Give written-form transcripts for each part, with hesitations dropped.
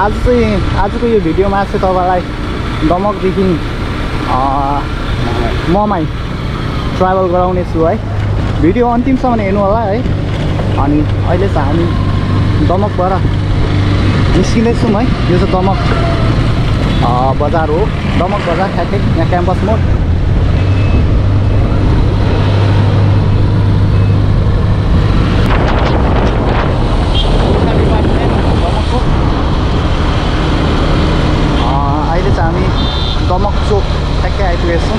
आज चाहिँ आजको यो भिडियोमा चाहिँ तपाईलाई दमकदेखि ममाई ट्राभल गराउने छु है। भिडियो अन्तिमसम्म हेर्नु होला है। अनि अहिले चाहिँ हामी दमकबाट निस्किँदै छौँ है। यो चाहिँ दमक बजार हो। दमक बजार ठ्याक्कै यहाँ क्याम्पस मोड। दमक चोक ठ्याक्कै आइपुगेछौँ। यो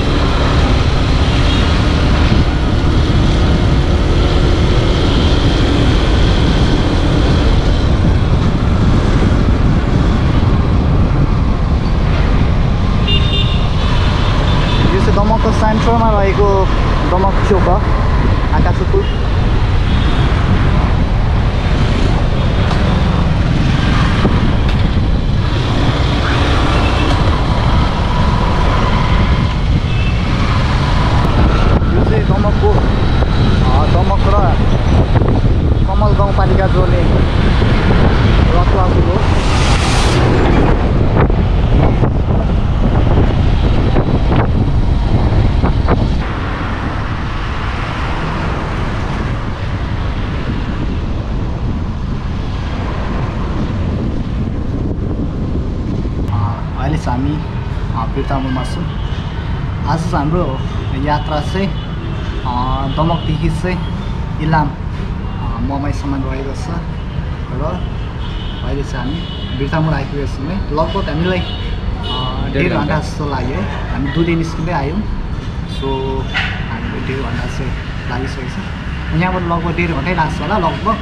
चाहिँ दमकको सेन्टरमा रहेको दमक चोक हो। आकाश पुल हामी बिर्तामोडमा छौँ। आज हाम्रो यात्रा चाहिँ दमकदेखि चाहिँ इलाम ममाईसम्म गएको छ र अहिले चाहिँ हामी बिर्तामोड आइपुगेको छौँ है। लगभग हामीलाई 1.5 घन्टा जस्तो लाग्यो है। हामी दुधे निस्किँदै आयौँ। सो हामीले 1.5 घन्टा चाहिँ लागिसकेको छ। यहाँबाट लगभग 1.5 घन्टै लाग्छ होला लगभग।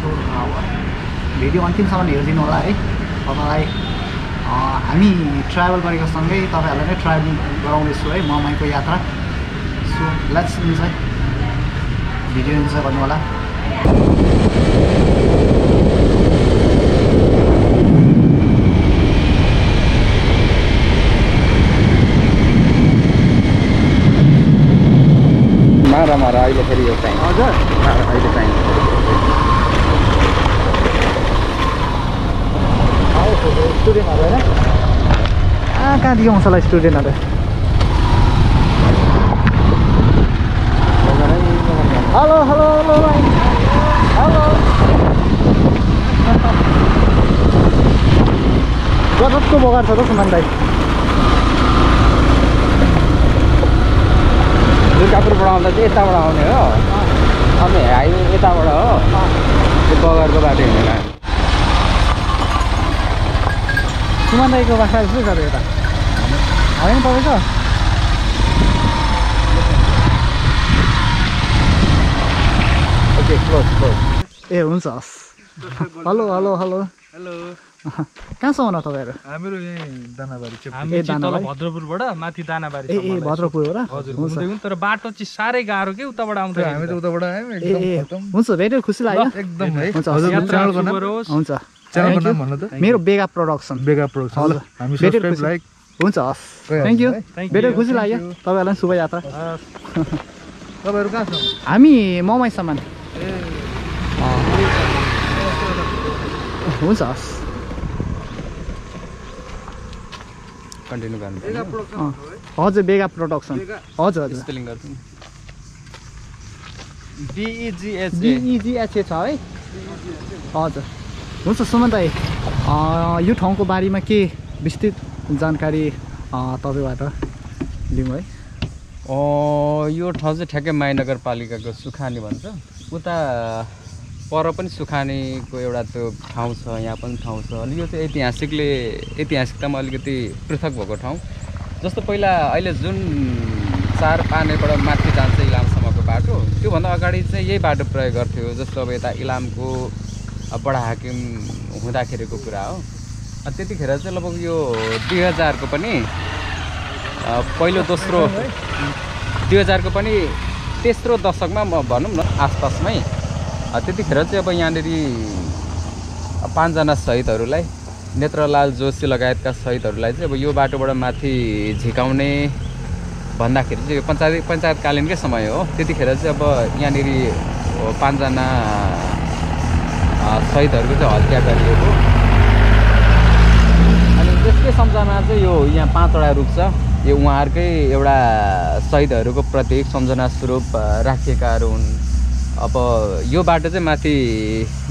सो भिडियो अन्तिमसम्म हेरिदिनु होला है। तपाईँलाई हामी ट्राभल गरेको सँगै तपाईहरुलाई पनि ट्राभलिङ गराउँदैछु है ममाईको यात्रा। So let's enjoy. Video enjoy गर्नु होला। मारा अहिले फेरि यो चाहिँ हजुर अहिले चाहिँ स्टुडेन्टहरु हैन कहाँदेखि आउँछ होला स्टुडेन्टहरु हेलो हेलो हेलो हेलो गजबको बगान छ त सुमन भाइ। दुर्गापुरबाट आउँदा चाहिँ यताबाट आउने हो अनि हाइवे यताबाट हो त्यो बगानको बाटो हिँडेर सुमन दाईको बाख्रा जस्तो छ यता होइन तपाईँको। ओके क्लोज क्लोज ए हुन्छ हस्। हेलो हेलो हेलो हेलो कहाँ छ होला तपाईँहरू? हामीहरू यही दानाबारी छ। हामी तल भद्रपुरबाट माथि दानाबारी छ। ए भद्रपुर हो र? हजुर हुँदै हुन्छ तर बाटो चाहिँ साह्रै गाह्रो के उताबाट आउँछ। हामी त उताबाट आयौँ एकदम। हुन्छ भेटेर खुसी लाग्यो एकदम है। हुन्छ हजुर चाँडो गर्नुहोस्। हुन्छ च्यानलको नाम भन्नु त। मेरो बेगा प्रोडक्सन। बेगा प्रोडक्सन हामी सब्स्क्राइब लाइक हुन्छ हस्। थ्यांक यू भेटेर खुसी लाग्यो। तपाईहरुलाई शुभ यात्रा। तपाईहरु कहाँ छौ? हामी ममाईसम्म। ए हुन्छ हस् कन्टिन्यू गर्नु। बेगा प्रोडक्सन हजुर बेगा प्रोडक्सन हजुर हजुर स्पेलिङ गर्छु। DEGHA छ है हजुर। हुन्छ सुमन दाई यो ठाउँको बारेमा के विस्तृत जानकारी तपाईँबाट लिउँ है। यो ठाउँ चाहिँ ठ्याक्कै महानगरपालिकाको सुखानी भन्छ। उता पर पनि सुखानीको एउटा त्यो ठाउँ छ। यहाँ पनि ठाउँ छ। अनि यो चाहिँ ऐतिहासिकतामा अलिकति पृथक भएको ठाउँ। जस्तो पहिला अहिले जुन 4 पानेबाट माथि जान्छ इलामसम्मको बाटो त्योभन्दा अगाडि चाहिँ यही बाटो प्रयोग गर्थ्यो। जस्तो अब यता इलामको बडा हाकिम हुँदाखेरिको कुरा हो। त्यतिखेर चाहिँ लगभग यो 2000 को पनि पहिलो दोस्रो 2000 को पनि तेस्रो दशकमा म भनौँ न आसपासमै त्यतिखेर चाहिँ अब यहाँनिर 5जना शहीदहरूलाई नेत्रलाल जोशी लगायतका शहीदहरूलाई चाहिँ अब यो बाटोबाट माथि झिकाउने भन्दाखेरि चाहिँ पञ्चायतकालीनकै समय हो। त्यतिखेर चाहिँ अब यहाँनिर 5जना शहीदहरुको चाहिँ हत्या गरिएको यसको सम्झना चाहिँ यो यहाँ पाँचवटा रुख छ, यो उहाँहरुकै एउटा शहीदहरुको प्रत्येक सम्झना स्वरूप राखिएकाहरु हुन्। अब यो बाटो चाहिँ माथि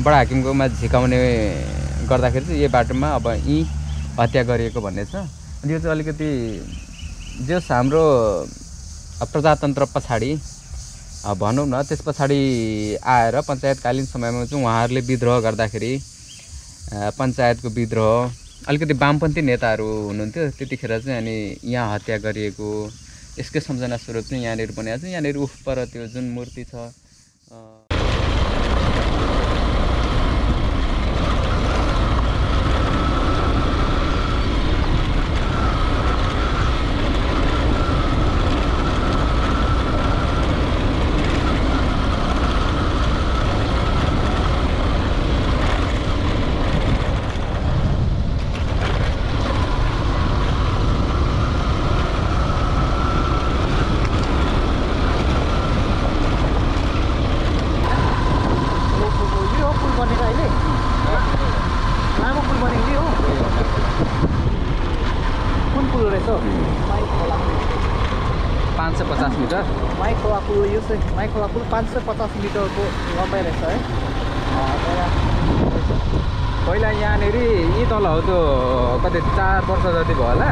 बडा हाकिमकोमा झिकाउने गर्दाखेरि चाहिँ यो बाटोमा अब यी हत्या गरिएको भन्ने छ। यो चाहिँ अलिकति जस हाम्रो प्रजातन्त्र पछाडी भनौं न त्यस पछाडी आएर पञ्चायतकालीन समयमा चाहिँ उहाँहरुले विद्रोह गर्दाखेरि पञ्चायतको विद्रोह अलिकति वामपन्थी नेताहरू हुनुहुन्थ्यो त्यतिखेर चाहिँ अनि यहाँ हत्या गरिएको यसको सम्झना स्वरूप चाहिँ यहाँनेर बनेको छ। यहाँनेर उपर त्यो जुन मूर्ति छ माइको 550 मिटर को लम्बाइ रहेछ है। पहिला यहाँनेर यी तल हो त्यो कति 4 वर्ष जति भयो होला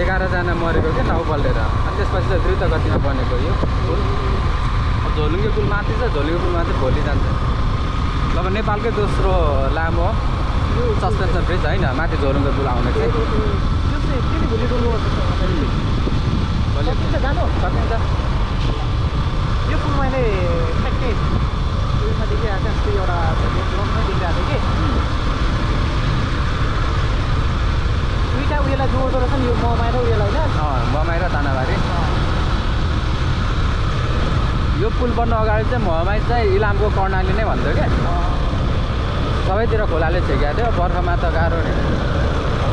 11 जना मरेको के नाउ बल्लेर, अनि त्यसपछि चाहिँ द्रुत गतिमा बनेको यो पुल। झोलुङ्गे पुल माथि छ, झोलुङ्गे पुल माथि भोलि जान्छ। अब नेपालकै दोस्रो लामो सस्पेन्सन ब्रिज हैन माथि झोलुङ्गे पुल आउने चाहिँ भोलि जानु सकिन्छ। यो पुल मैले ठ्याक्कै उयोमा देखिरहेको थिएँ, एउटा ब्लगमै देखिरहेको थिएँ कि दुईवटा उयोलाई जोड्दो रहेछ नि यो बमाई र उयोलाई होइन बमाई र दानाबारी। यो पुल बन्न अगाडि चाहिँ बमाई चाहिँ इलामको कर्णाली नै भन्थ्यो क्या, सबैतिर खोलाले छेकेको थियो, बर्खामा त गाह्रो नि।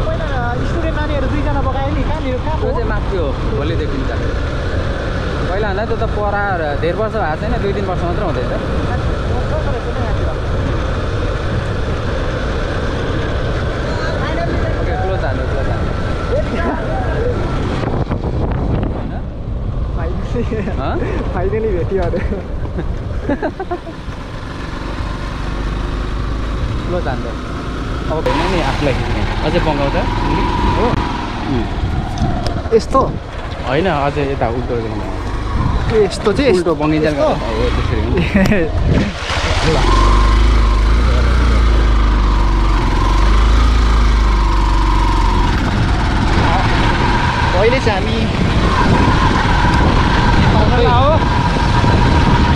पहिला स्टुडेन्ट नानीहरू दुईजना बगायो नि कहाँनिर कहाँ चाहिँ माथि हो भोलि देखिन्छ। पहिला भन्दा त्यो त पर धेरै वर्ष भएको छैन, 2-3 वर्ष मात्र हुँदैछ। फाइनली भेट्यो अरे क्लो जान्छ अब भन्नु नि आफूलाई अझै बगाउँदा हो यस्तो होइन अझै यता उल्टो यस्तो चाहिँ यस्तो बङ्गिन्जेल हो त्यसरी अहिले चाहिँ हामी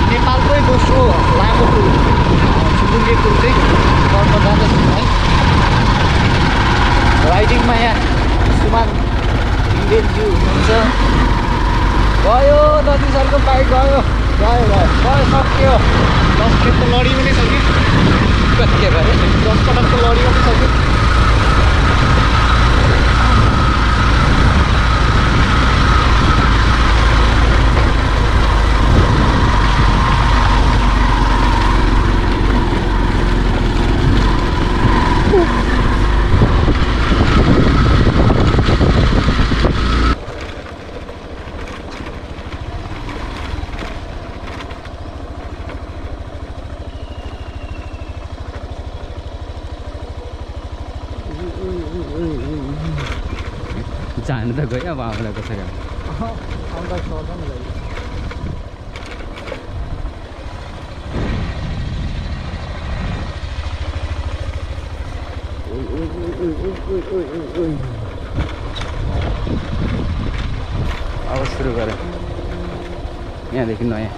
नेपालकै दोस्रो लामो पुल झुलुङ्गे पुल चाहिँ गर्न जाँदैछौँ है। राइडिङमा यहाँ सुमान इन्डियनज्यू हुनुहुन्छ। गयो दर्जी सरको बाइक गयो गयो गयो गयो सक्यो 10 खेपको लडी पनि सक्यो, कति गरे 10 पटकको लडी पनि सक्यो। जान त गयो अब आउँदा कसरी आउँदा अब सुरु गरे यहाँदेखि नयाँ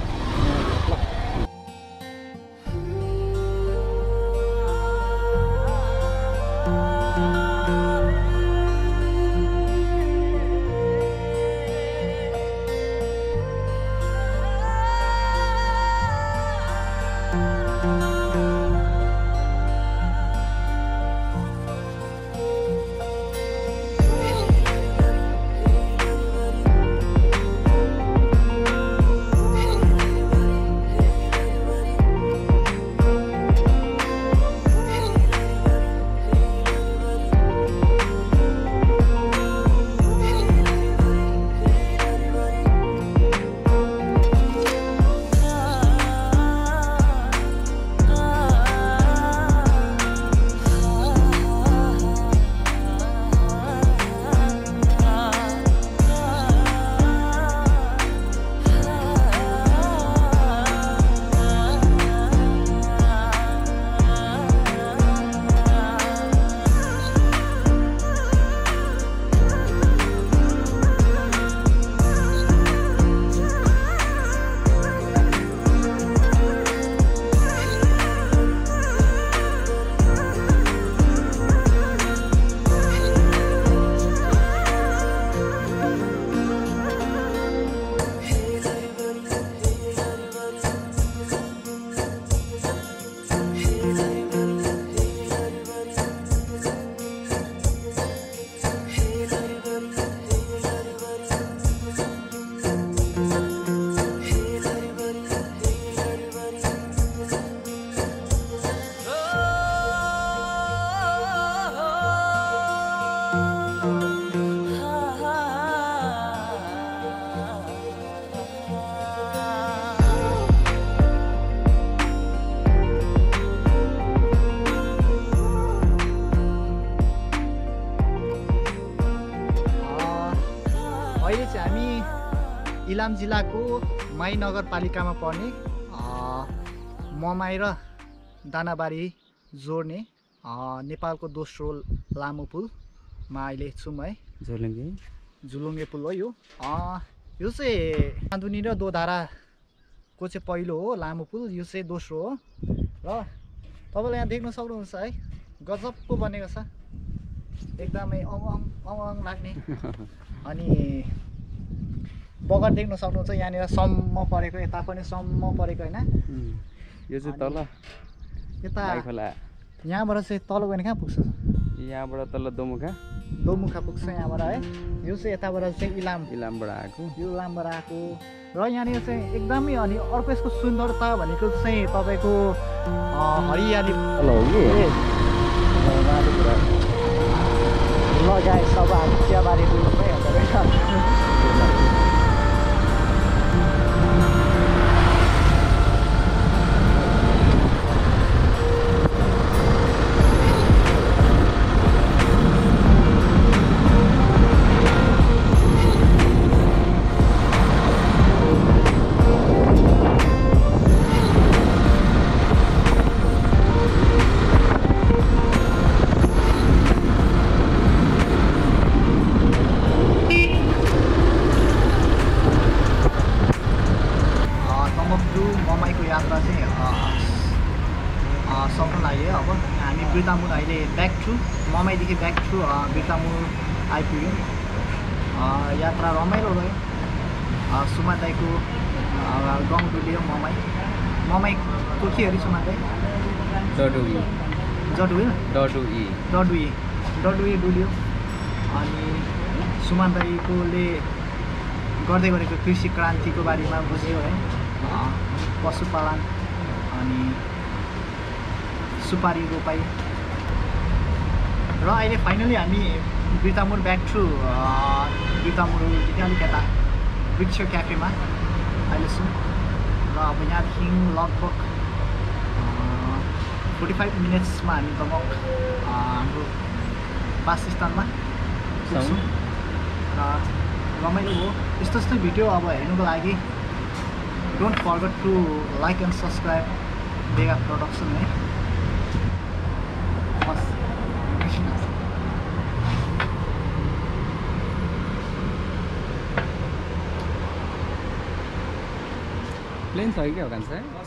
इलाम जिल्लाको माई नगरपालिकामा पर्ने ममाई र दानाबारी जोड्ने नेपालको दोस्रो लामो पुलमा अहिले छौँ है। झुलुङ्गे पुल हो यो। यो चाहिँ कान्दुनी र दोधाराको चाहिँ पहिलो हो लामो पुल, यो चाहिँ दोस्रो हो। र तपाईँले यहाँ देख्न सक्नुहुन्छ है, गजबको बनेको छ, एकदमै अङ लाग्ने। अनि बगर देख्न सक्नुहुन्छ यहाँनिर सम्म परेको, यता पनि सम्म परेको होइन। यो चाहिँ तल यता यहाँबाट चाहिँ तल गयो भने कहाँ पुग्छ? यहाँबाट तल दोमुखा पुग्छ यहाँबाट है। यो चाहिँ यताबाट चाहिँ इलामबाट आएको, यो इलामबाट आएको। र यहाँनिर चाहिँ एकदमै, अनि अर्को यसको सुन्दरता भनेको चाहिँ तपाईँको हरियाली लगाए सब चियाबारी ममाईदेखि ब्याक टु बिर्तामूल आइपुग्यो। यात्रा रमाइलो रह्यो। सुमा दाइको गाउँ डुल्यो ममाई। ममाईको के अरे सुमा दाइ? डडुई डुल्यो। अनि सुमा दाइकोले गर्दै गरेको कृषि क्रान्तिको बारेमा बुझ्यो है, पशुपालन अनि सुपारी रोपाई। र अहिले फाइनली हामी बिर्तामूल ब्याक टु बिर्तामूलदेखि अलिकता वृक्ष क्याफेमा अहिले छौँ। र अब यहाँदेखि लगभग 45 मिनट्समा हामी लगभग हाम्रो वासस्थानमा छौँ। र रमाइलो हो। यस्तो यस्तो भिडियो अब हेर्नुको लागि don't forget to like and subscribe बेगा प्रोडक्सन है। प्लेन छ कि हो कान्छ?